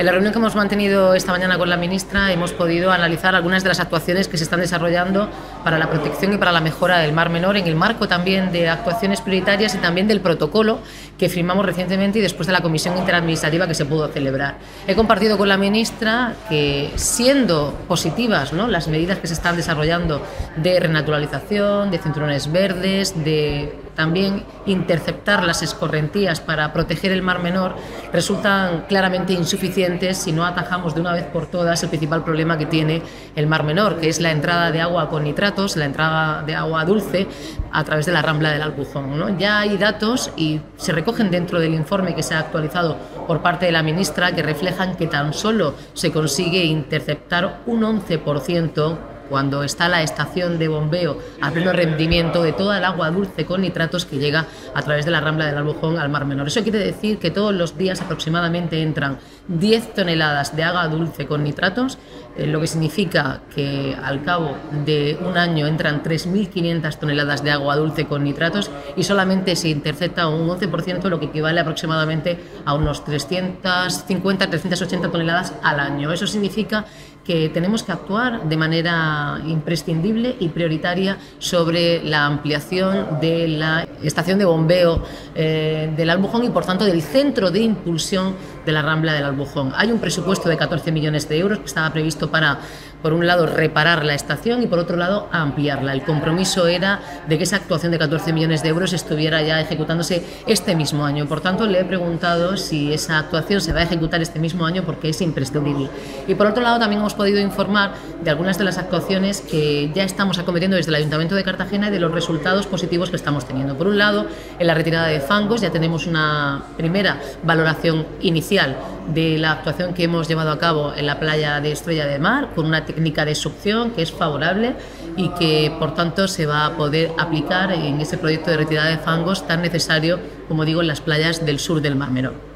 En la reunión que hemos mantenido esta mañana con la ministra hemos podido analizar algunas de las actuaciones que se están desarrollando para la protección y para la mejora del Mar Menor, en el marco también de actuaciones prioritarias y también del protocolo que firmamos recientemente y después de la comisión interadministrativa que se pudo celebrar. He compartido con la ministra que, siendo positivas, ¿no?, las medidas que se están desarrollando de renaturalización, de cinturones verdes, de también interceptar las escorrentías para proteger el Mar Menor, resultan claramente insuficientes si no atajamos de una vez por todas el principal problema que tiene el Mar Menor, que es la entrada de agua con nitratos, la entrada de agua dulce a través de la Rambla del Albujón, ¿no? Ya hay datos y se recogen dentro del informe que se ha actualizado por parte de la ministra que reflejan que tan solo se consigue interceptar un 11% cuando está la estación de bombeo a pleno rendimiento de toda el agua dulce con nitratos que llega a través de la Rambla del Albujón al Mar Menor. Eso quiere decir que todos los días aproximadamente entran 10 toneladas de agua dulce con nitratos, lo que significa que al cabo de un año entran 3.500 toneladas de agua dulce con nitratos y solamente se intercepta un 11%, lo que equivale aproximadamente a unos 350-380 toneladas al año. Eso significa que tenemos que actuar de manera imprescindible y prioritaria sobre la ampliación de la estación de bombeo del Albujón y, por tanto, del centro de impulsión de la Rambla del Albujón. Hay un presupuesto de 14 millones de euros que estaba previsto para, por un lado, reparar la estación y, por otro lado, ampliarla. El compromiso era de que esa actuación de 14 millones de euros estuviera ya ejecutándose este mismo año. Por tanto, le he preguntado si esa actuación se va a ejecutar este mismo año porque es imprescindible. Y, por otro lado, también hemos podido informar de algunas de las actuaciones que ya estamos acometiendo desde el Ayuntamiento de Cartagena y de los resultados positivos que estamos teniendo. Por un lado, en la retirada de fangos ya tenemos una primera valoración inicial de la actuación que hemos llevado a cabo en la playa de Estrella de Mar con una técnica de succión que es favorable y que, por tanto, se va a poder aplicar en ese proyecto de retirada de fangos tan necesario, como digo, en las playas del sur del Mar Menor.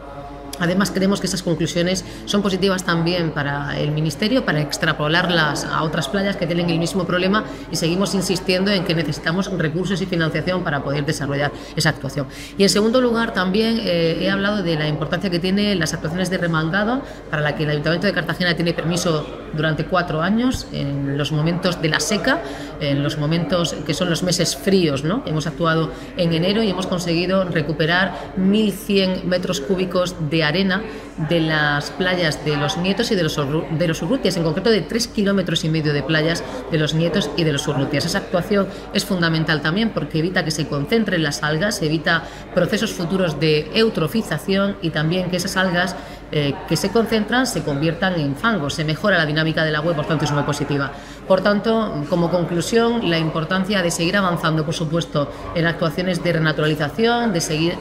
Además, creemos que esas conclusiones son positivas también para el Ministerio, para extrapolarlas a otras playas que tienen el mismo problema, y seguimos insistiendo en que necesitamos recursos y financiación para poder desarrollar esa actuación. Y en segundo lugar, también he hablado de la importancia que tienen las actuaciones de remangado, para la que el Ayuntamiento de Cartagena tiene permiso durante 4 años, en los momentos de la seca, en los momentos que son los meses fríos, ¿no? Hemos actuado en enero y hemos conseguido recuperar 1.100 metros cúbicos de arena de las playas de los Nietos y de los Urrutias, en concreto de 3,5 kilómetros de playas de los Nietos y de los Urrutias. Esa actuación es fundamental también porque evita que se concentren las algas, evita procesos futuros de eutrofización y también que esas algas que se concentran se conviertan en fangos. Se mejora la dinámica del agua y, por tanto, es muy positiva. Por tanto, como conclusión, la importancia de seguir avanzando, por supuesto, en actuaciones de renaturalización, de seguir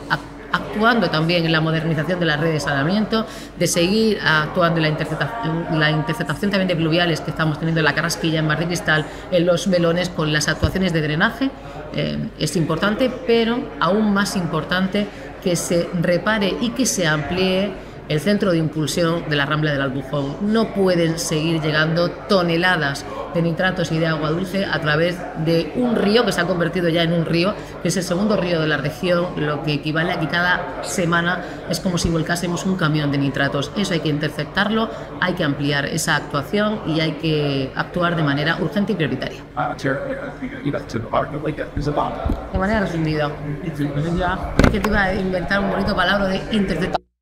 actuando también en la modernización de las redes de saneamiento, de seguir actuando en la interceptación también de pluviales que estamos teniendo en la Carrasquilla, en Mar del Cristal, en los Melones, con las actuaciones de drenaje. Es importante, pero aún más importante que se repare y que se amplíe el centro de impulsión de la Rambla del Albujón. No pueden seguir llegando toneladas de nitratos y de agua dulce a través de un río que se ha convertido ya en un río, que es el segundo río de la región, lo que equivale a que cada semana es como si volcásemos un camión de nitratos. Eso hay que interceptarlo, hay que ampliar esa actuación y hay que actuar de manera urgente y prioritaria. De manera resumida, yo iba a inventar un bonito palabra de interceptación.